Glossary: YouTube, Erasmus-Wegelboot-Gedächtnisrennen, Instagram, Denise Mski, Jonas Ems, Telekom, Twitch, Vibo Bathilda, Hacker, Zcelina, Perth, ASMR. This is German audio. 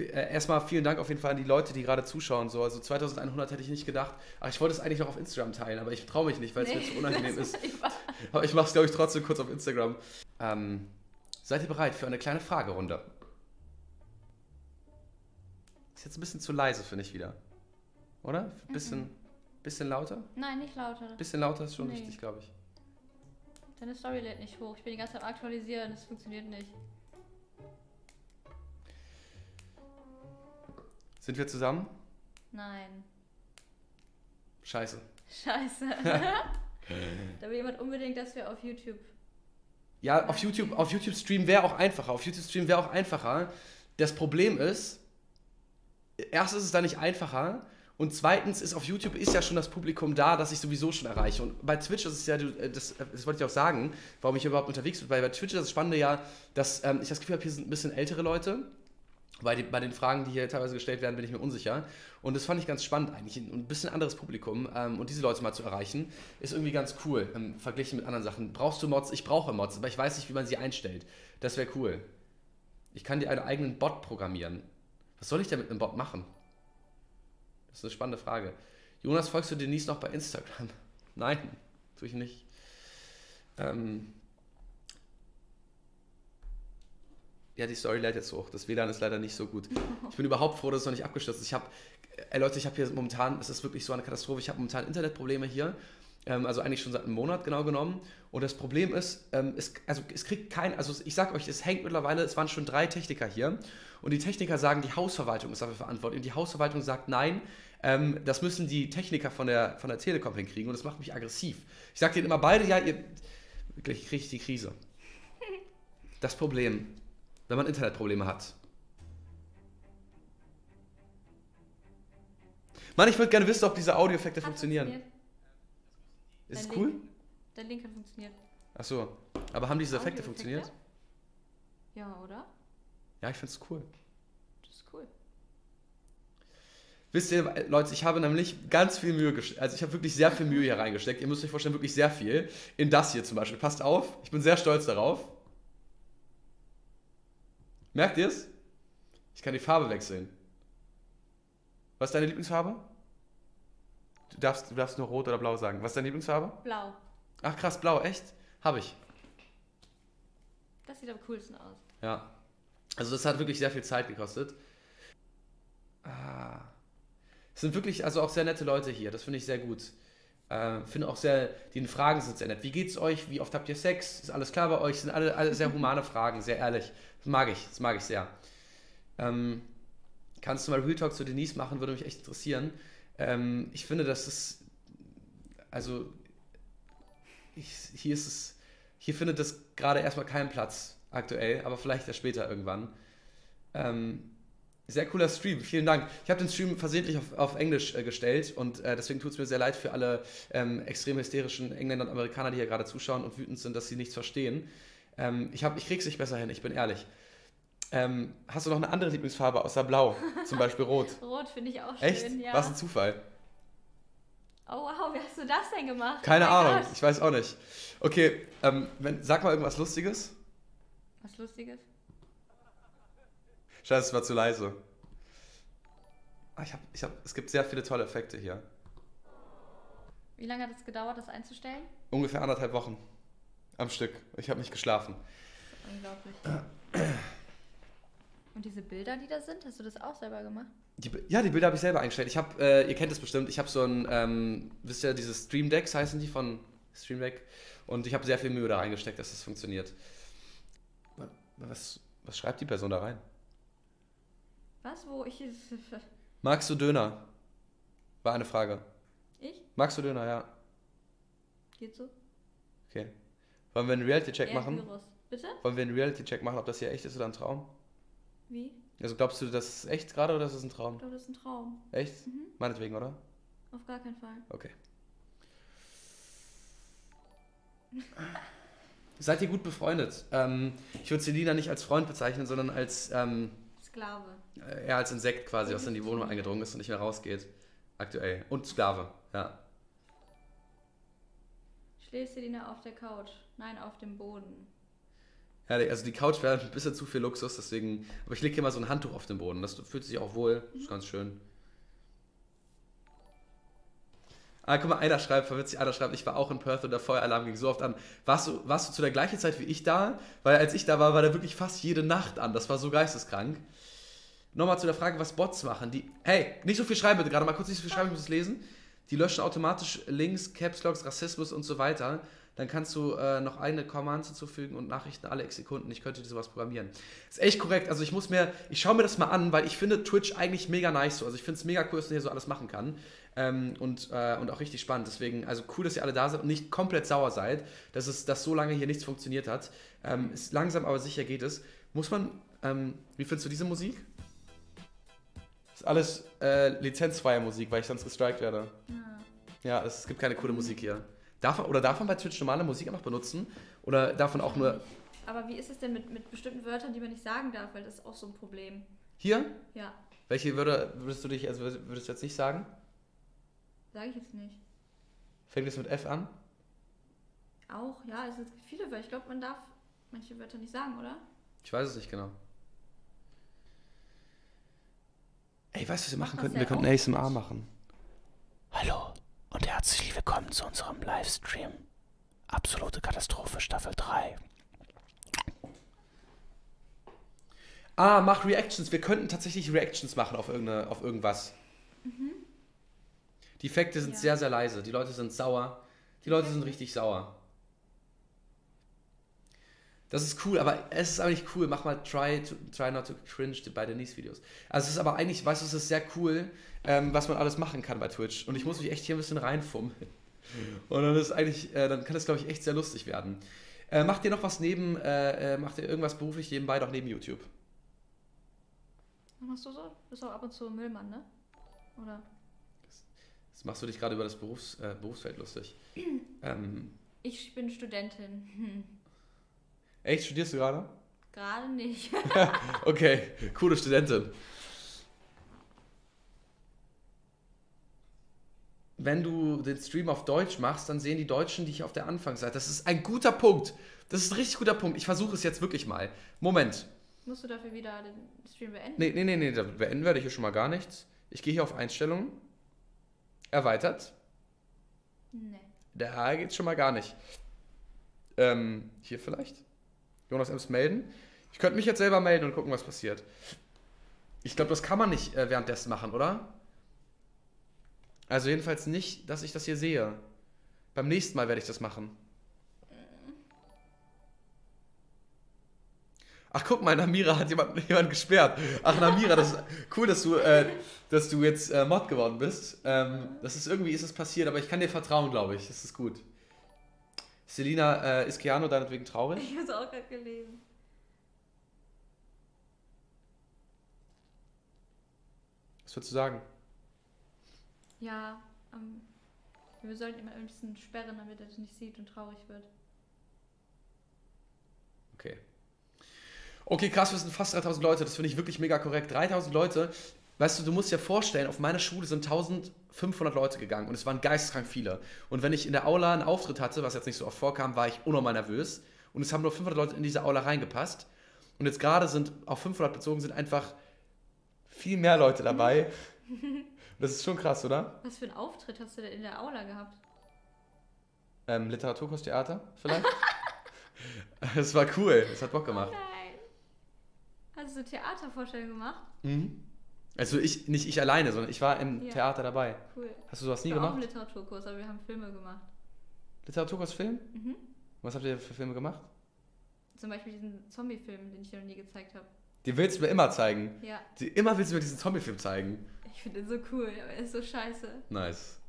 Erstmal vielen Dank auf jeden Fall an die Leute, die gerade zuschauen. So. Also 2100 hätte ich nicht gedacht. Ach, ich wollte es eigentlich noch auf Instagram teilen, aber ich traue mich nicht, weil es mir zu unangenehm ist. Aber ich mache es, glaube ich, trotzdem kurz auf Instagram. Seid ihr bereit für eine kleine Fragerunde? Ist jetzt ein bisschen zu leise, finde ich wieder. Oder? Ein bisschen lauter? Nein, nicht lauter. Ein bisschen lauter ist schon richtig, glaube ich. Deine Story lädt nicht hoch. Ich bin die ganze Zeit aktualisieren, das funktioniert nicht. Sind wir zusammen? Nein. Scheiße. Scheiße. Da will jemand unbedingt, dass wir auf YouTube... Ja, auf YouTube streamen wäre auch einfacher. Auf YouTube streamen wäre auch einfacher. Das Problem ist, erstens ist es da nicht einfacher und zweitens ist auf YouTube ist ja schon das Publikum da, das ich sowieso schon erreiche. Und bei Twitch, das ist ja, das wollte ich auch sagen, warum ich überhaupt unterwegs bin, weil bei Twitch ist das Spannende ja, dass ich das Gefühl habe, hier sind ein bisschen ältere Leute. Bei den Fragen, die hier teilweise gestellt werden, bin ich mir unsicher. Und das fand ich ganz spannend eigentlich. Ein bisschen anderes Publikum und diese Leute mal zu erreichen, ist irgendwie ganz cool verglichen mit anderen Sachen. Brauchst du Mods? Ich brauche Mods, aber ich weiß nicht, wie man sie einstellt. Das wäre cool. Ich kann dir einen eigenen Bot programmieren. Was soll ich denn mit einem Bot machen? Das ist eine spannende Frage. Jonas, folgst du Denise noch bei Instagram? Nein, tue ich nicht. Ja, die Story lädt jetzt hoch. Das WLAN ist leider nicht so gut. Ich bin überhaupt froh, dass es noch nicht abgestürzt ist. Ich habe, Leute, ich habe hier momentan, es ist wirklich so eine Katastrophe, ich habe momentan Internetprobleme hier. Also eigentlich schon seit einem Monat genau genommen. Und das Problem ist, es kriegt kein, also ich sag euch, es hängt mittlerweile, es waren schon 3 Techniker hier. Und die Techniker sagen, die Hausverwaltung ist dafür verantwortlich. Und die Hausverwaltung sagt, nein, das müssen die Techniker von der Telekom hinkriegen. Und das macht mich aggressiv. Ich sage denen immer beide, ja, ihr, wirklich kriege ich die Krise. Das Problem... wenn man Internetprobleme hat. Mann, ich würde gerne wissen, ob diese Audioeffekte funktionieren. Ist es cool? Der Link hat funktioniert. Ach so, aber haben diese Effekte funktioniert? Ja, oder? Ja, ich finde es cool. Das ist cool. Wisst ihr, Leute, ich habe nämlich ganz viel Mühe gesteckt. Also ich habe wirklich sehr viel Mühe hier reingesteckt. Ihr müsst euch vorstellen, wirklich sehr viel. In das hier zum Beispiel. Passt auf, ich bin sehr stolz darauf. Merkt ihr es? Ich kann die Farbe wechseln. Was ist deine Lieblingsfarbe? Du darfst nur rot oder blau sagen. Was ist deine Lieblingsfarbe? Blau. Ach krass, blau, echt? Hab ich. Das sieht am coolsten aus. Ja. Also das hat wirklich sehr viel Zeit gekostet. Ah. Es sind wirklich also auch sehr nette Leute hier. Das finde ich sehr gut. Finde auch sehr, die Fragen sind sehr nett. Wie geht's euch? Wie oft habt ihr Sex? Ist alles klar bei euch? Sind alle sehr humane Fragen, sehr ehrlich. Das mag ich sehr. Kannst du mal Real Talk zu Denise machen? Würde mich echt interessieren. Ich finde, dass es, also, hier findet das gerade erstmal keinen Platz aktuell, aber vielleicht erst später irgendwann. Sehr cooler Stream, vielen Dank. Ich habe den Stream versehentlich auf Englisch gestellt und deswegen tut es mir sehr leid für alle extrem hysterischen Engländer und Amerikaner, die hier gerade zuschauen und wütend sind, dass sie nichts verstehen. Ich krieg's nicht besser hin, ich bin ehrlich. Hast du noch eine andere Lieblingsfarbe außer Blau? Zum Beispiel Rot. Rot finde ich auch schön. Echt? Ja. Was ein Zufall. Oh wow, wie hast du das denn gemacht? Keine Ahnung, Gott. Ich weiß auch nicht. Okay, sag mal irgendwas Lustiges. Was Lustiges? Scheiße, es war zu leise. Es gibt sehr viele tolle Effekte hier. Wie lange hat es gedauert, das einzustellen? Ungefähr 1,5 Wochen am Stück. Ich habe nicht geschlafen. Unglaublich. Und diese Bilder, die da sind, hast du das auch selber gemacht? Ja, die Bilder habe ich selber eingestellt. Ich habe, ihr kennt das bestimmt, ich habe so ein, wisst ihr, diese Stream Decks heißen die von Stream Deck. Und ich habe sehr viel Mühe da reingesteckt, dass das funktioniert. Was schreibt die Person da rein? Was? Wo? Magst du Döner? War eine Frage. Ich? Magst du Döner, ja. Geht so. Okay. Wollen wir einen Reality-Check machen? Virus. Bitte? Wollen wir einen Reality-Check machen, ob das hier echt ist oder ein Traum? Wie? Also glaubst du, das ist echt gerade oder ist das ein Traum? Ich glaube, das ist ein Traum. Echt? Mhm. Meinetwegen, oder? Auf gar keinen Fall. Okay. Seid ihr gut befreundet? Ich würde Zcelina nicht als Freund bezeichnen, sondern als... Sklave. Ja, als Insekt quasi, was in die Wohnung eingedrungen ist und nicht mehr rausgeht. Aktuell. Und Sklave, ja. Schläfst du die auf der Couch? Nein, auf dem Boden. Herrlich, also die Couch wäre ein bisschen zu viel Luxus, deswegen. Aber ich lege hier mal so ein Handtuch auf den Boden. Das fühlt sich auch wohl. Ist ganz schön. Ah, guck mal, einer schreibt, verwitzig, einer schreibt, ich war auch in Perth und der Feueralarm ging so oft an. Warst du zu der gleichen Zeit wie ich da? Weil als ich da war, war der wirklich fast jede Nacht an. Das war so geisteskrank. Nochmal zu der Frage, was Bots machen. Hey, nicht so viel schreiben bitte gerade, mal kurz nicht so viel schreiben, ich muss es lesen. Die löschen automatisch Links, Caps Locks, Rassismus und so weiter. Dann kannst du noch eigene Commands hinzufügen und Nachrichten alle x Sekunden. Ich könnte dir sowas programmieren. Ist echt korrekt. Also ich schaue mir das mal an, weil ich finde Twitch eigentlich mega nice so. Also ich finde es mega cool, dass man hier so alles machen kann. Und auch richtig spannend. Deswegen, also cool, dass ihr alle da seid und nicht komplett sauer seid, dass so lange hier nichts funktioniert hat. Ist langsam, aber sicher geht es. Muss man, wie findest du diese Musik? Ist alles lizenzfreie Musik, weil ich sonst gestrikt werde. Ja, ja, es gibt keine coole Musik hier. Darf man bei Twitch normale Musik einfach benutzen? Oder darf man auch nur... Aber wie ist es denn mit bestimmten Wörtern, die man nicht sagen darf? Weil das ist auch so ein Problem. Hier? Ja. Welche Wörter würdest du jetzt nicht sagen? Sage ich jetzt nicht. Fängt es mit F an? Auch, ja. Es gibt viele Wörter. Ich glaube, man darf manche Wörter nicht sagen, oder? Ich weiß es nicht genau. Ey, weißt du, was wir machen könnten? Wir könnten ASMR machen. Hallo. Und herzlich willkommen zu unserem Livestream. Absolute Katastrophe, Staffel 3. Ah, mach Reactions. Wir könnten tatsächlich Reactions machen auf irgendwas. Mhm. Die Effekte sind sehr, sehr leise. Die Leute sind sauer. Die Leute sind richtig sauer. Das ist cool, aber es ist eigentlich cool. Mach mal Try Not to Cringe bei Denise Videos. Also es ist aber eigentlich, weißt du, es ist sehr cool, was man alles machen kann bei Twitch. Und ich muss mich echt hier ein bisschen reinfummeln. Und dann ist eigentlich, dann kann das, glaube ich, echt sehr lustig werden. Macht ihr noch was neben, macht ihr irgendwas beruflich nebenbei noch neben YouTube? Was machst du so? Bist auch ab und zu Müllmann, ne? Oder? Jetzt machst du dich gerade über das Berufsfeld lustig. Ich bin Studentin. Echt? Studierst du gerade? Gerade nicht. Okay, coole Studentin. Wenn du den Stream auf Deutsch machst, dann sehen die Deutschen dich auf der Anfangsseite. Das ist ein guter Punkt. Das ist ein richtig guter Punkt. Ich versuche es jetzt wirklich mal. Moment. Musst du dafür wieder den Stream beenden? Nee. Beenden werde ich hier schon mal gar nichts. Ich gehe hier auf Einstellungen. Erweitert. Nee. Da geht's schon mal gar nicht. Hier vielleicht? Jonas Ems melden. Ich könnte mich jetzt selber melden und gucken, was passiert. Ich glaube, das kann man nicht währenddessen machen, oder? Also jedenfalls nicht, dass ich das hier sehe. Beim nächsten Mal werde ich das machen. Ach, guck mal, Namira hat jemand gesperrt. Ach, Namira, das ist cool, dass du jetzt Mod geworden bist. Das ist irgendwie, ist es passiert, aber ich kann dir vertrauen, glaube ich. Das ist gut. Zcelina, ist Keanu deinetwegen traurig? Ich habe es auch gerade gelesen. Was würdest du sagen? Ja, wir sollten ihn ein bisschen sperren, damit er das nicht sieht und traurig wird. Okay. Okay, krass, wir sind fast 3000 Leute, das finde ich wirklich mega korrekt. 3000 Leute, weißt du, du musst dir vorstellen, auf meiner Schule sind 1500 Leute gegangen und es waren geisteskrank viele. Und wenn ich in der Aula einen Auftritt hatte, was jetzt nicht so oft vorkam, war ich unnormal nervös. Und es haben nur 500 Leute in diese Aula reingepasst. Und jetzt gerade sind, auf 500 bezogen, sind einfach viel mehr Leute dabei. Das ist schon krass, oder? Was für einen Auftritt hast du denn in der Aula gehabt? Literaturkurs, Theater vielleicht? Das war cool, das hat Bock gemacht. Oh nein. Hast du Theatervorstellungen gemacht? Mhm. Also nicht ich alleine, sondern ich war im Theater dabei. Cool. Hast du sowas nie gemacht? Ich war auch im Literaturkurs, aber wir haben Filme gemacht. Literaturkurs, Film? Mhm. Was habt ihr für Filme gemacht? Zum Beispiel diesen Zombie-Film, den ich dir noch nie gezeigt habe. Den willst du mir immer zeigen? Ja. Immer willst du mir diesen Zombie-Film zeigen? Ich finde den so cool, aber er ist so scheiße. Nice.